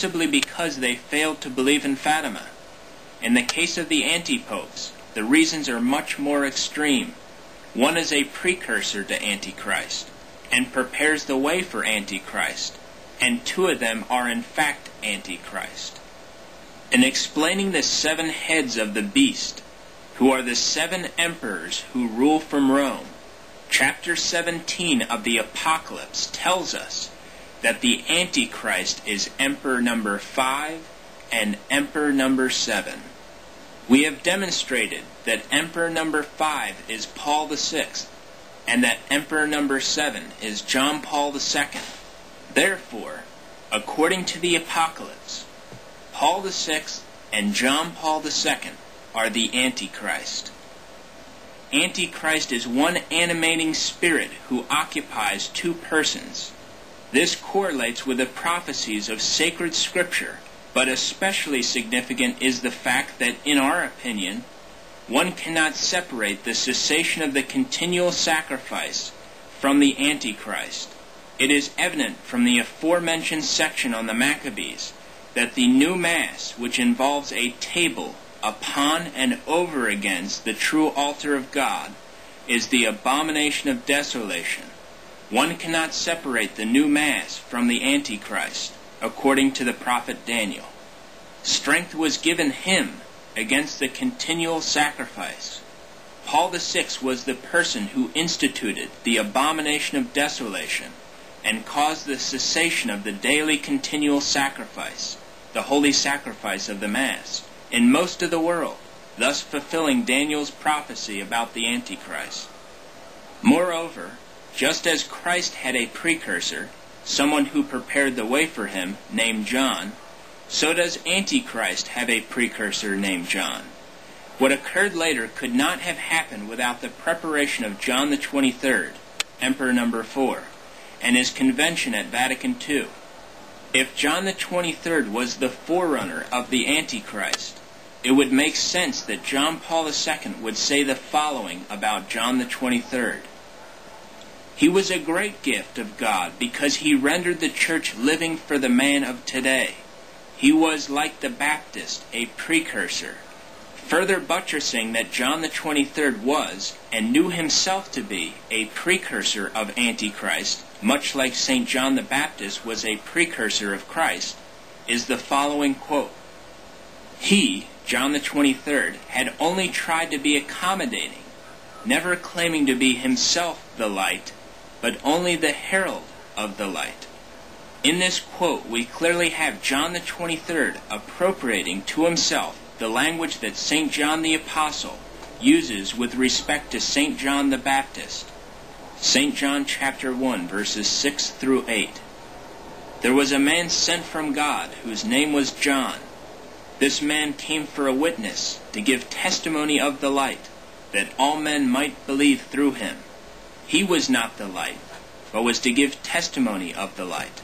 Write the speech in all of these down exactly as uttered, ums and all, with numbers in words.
principally because they failed to believe in Fatima. In the case of the Antipopes, the reasons are much more extreme. One is a precursor to Antichrist, and prepares the way for Antichrist, and two of them are in fact Antichrist. In explaining the seven heads of the beast, who are the seven emperors who rule from Rome, chapter seventeen of the Apocalypse tells us that the Antichrist is emperor number five and emperor number seven. We have demonstrated that emperor number five is Paul the Sixth, and that emperor number seven is John Paul the Second. Therefore, according to the Apocalypse, Paul the Sixth and John Paul the Second are the Antichrist. Antichrist is one animating spirit who occupies two persons. This correlates with the prophecies of sacred scripture, but especially significant is the fact that, in our opinion, one cannot separate the cessation of the continual sacrifice from the Antichrist. It is evident from the aforementioned section on the Maccabees that the new Mass, which involves a table upon and over against the true altar of God, is the abomination of desolation. One cannot separate the new Mass from the Antichrist, according to the prophet Daniel. Strength was given him against the continual sacrifice. Paul the Sixth was the person who instituted the abomination of desolation and caused the cessation of the daily continual sacrifice, the holy sacrifice of the Mass, in most of the world, thus fulfilling Daniel's prophecy about the Antichrist. Moreover, just as Christ had a precursor, someone who prepared the way for him, named John, so does Antichrist have a precursor named John. What occurred later could not have happened without the preparation of John the Twenty-Third, Emperor number four, and his convention at Vatican two. If John the Twenty-Third was the forerunner of the Antichrist, it would make sense that John Paul the Second would say the following about John the Twenty-Third. He was a great gift of God because he rendered the church living for the man of today. He was, like the Baptist, a precursor, further buttressing that John the Twenty-Third was, and knew himself to be, a precursor of Antichrist, much like Saint John the Baptist was a precursor of Christ, is the following quote. He, John the Twenty-Third, had only tried to be accommodating, never claiming to be himself the light, but only the herald of the light. In this quote, we clearly have John the Twenty-Third appropriating to himself the language that Saint John the Apostle uses with respect to Saint John the Baptist. Saint John chapter one, verses six through eight. There was a man sent from God whose name was John. This man came for a witness, to give testimony of the light, that all men might believe through him. He was not the light, but was to give testimony of the light.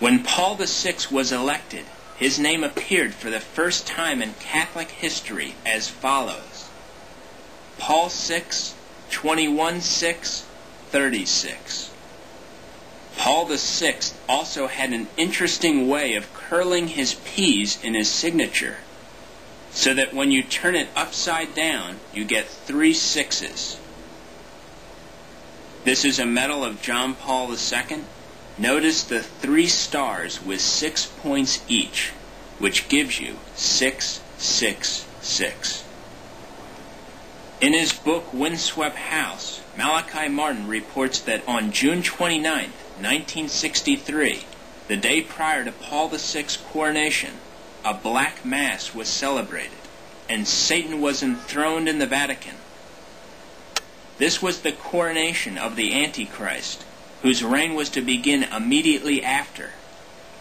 When Paul the Sixth was elected, his name appeared for the first time in Catholic history as follows. Paul the Sixth, twenty-one six, thirty-six. Paul the Sixth also had an interesting way of curling his P's in his signature, so that when you turn it upside down, you get three sixes. This is a medal of John Paul the Second. Notice the three stars with six points each, which gives you six six six. In his book Windswept House, Malachi Martin reports that on June twenty-ninth, nineteen sixty-three, the day prior to Paul the Sixth's coronation, a black mass was celebrated, and Satan was enthroned in the Vatican. This was the coronation of the Antichrist, whose reign was to begin immediately after.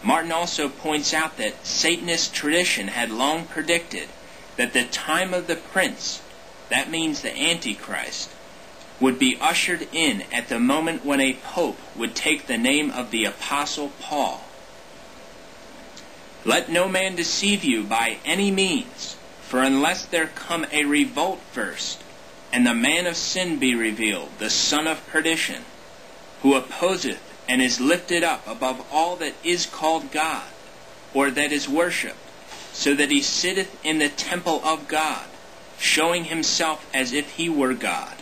Martin also points out that Satanist tradition had long predicted that the time of the prince, that means the Antichrist, would be ushered in at the moment when a pope would take the name of the Apostle Paul. Let no man deceive you by any means, for unless there come a revolt first, and the man of sin be revealed, the son of perdition, who opposeth and is lifted up above all that is called God, or that is worshipped, so that he sitteth in the temple of God, showing himself as if he were God.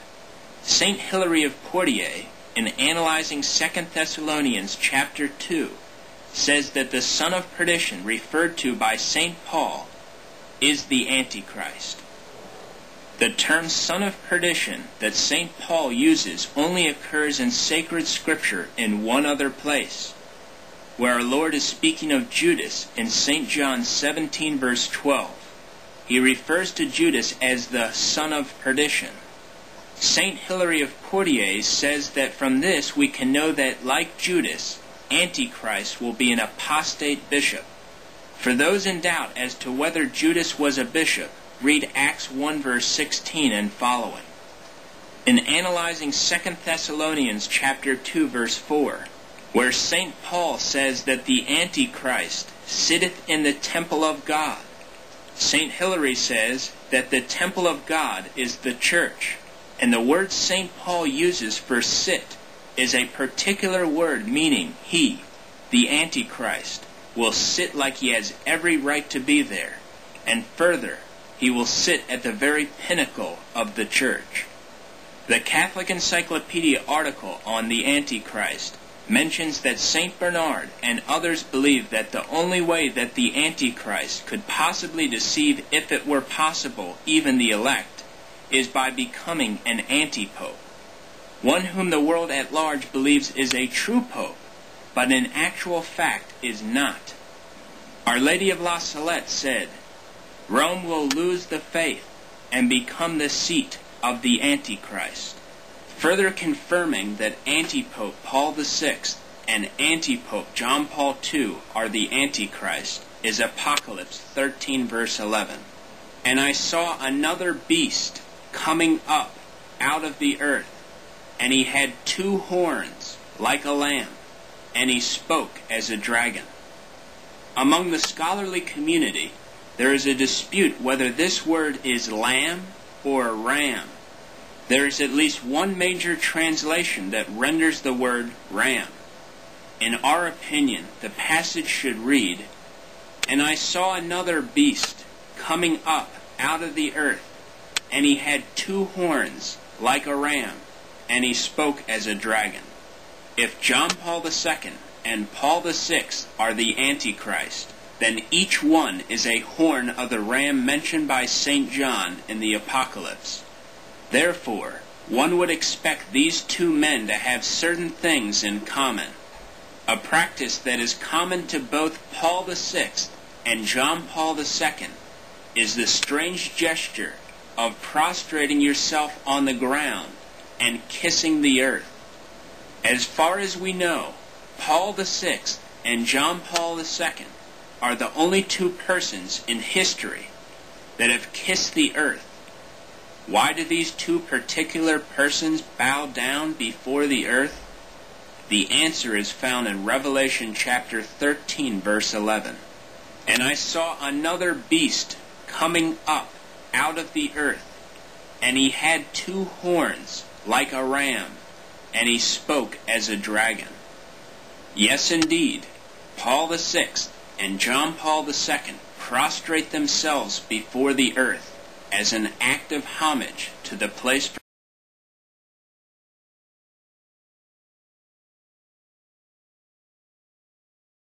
Saint Hilary of Poitiers, in analyzing Second Thessalonians chapter two, says that the son of perdition referred to by Saint Paul is the Antichrist. The term son of perdition that Saint Paul uses only occurs in sacred scripture in one other place, where our Lord is speaking of Judas in Saint John seventeen verse twelve. He refers to Judas as the son of perdition. Saint Hilary of Poitiers says that from this we can know that, like Judas, Antichrist will be an apostate bishop. For those in doubt as to whether Judas was a bishop, read Acts one verse sixteen and following. In analyzing Second Thessalonians chapter two verse four, where Saint Paul says that the Antichrist sitteth in the temple of God, Saint Hilary says that the temple of God is the church, and the word Saint Paul uses for sit is a particular word meaning he, the Antichrist, will sit like he has every right to be there, and further, he will sit at the very pinnacle of the church. The Catholic Encyclopedia article on the Antichrist mentions that Saint Bernard and others believe that the only way that the Antichrist could possibly deceive, if it were possible, even the elect, is by becoming an antipope, one whom the world at large believes is a true pope, but in actual fact is not. Our Lady of La Salette said, "Rome will lose the faith and become the seat of the Antichrist," further confirming that Antipope Paul the Sixth and Antipope John Paul the Second are the Antichrist, is Apocalypse thirteen verse eleven. "And I saw another beast coming up out of the earth, and he had two horns like a lamb, and he spoke as a dragon." Among the scholarly community, there is a dispute whether this word is lamb or ram. There is at least one major translation that renders the word ram. In our opinion, the passage should read, "And I saw another beast coming up out of the earth, and he had two horns like a ram, and he spoke as a dragon." If John Paul the Second and Paul the Sixth are the Antichrist, then each one is a horn of the ram mentioned by Saint John in the Apocalypse. Therefore, one would expect these two men to have certain things in common, a practice that is common to both Paul the Sixth and John Paul the Second is the strange gesture of prostrating yourself on the ground and kissing the earth. As far as we know, Paul the Sixth and John Paul the Second are the only two persons in history that have kissed the earth. Why do these two particular persons bow down before the earth? The answer is found in Revelation chapter thirteen verse eleven. "And I saw another beast coming up out of the earth, and he had two horns like a ram, and he spoke as a dragon." Yes, indeed, Paul the Sixth and John Paul the Second prostrate themselves before the earth as an act of homage to the place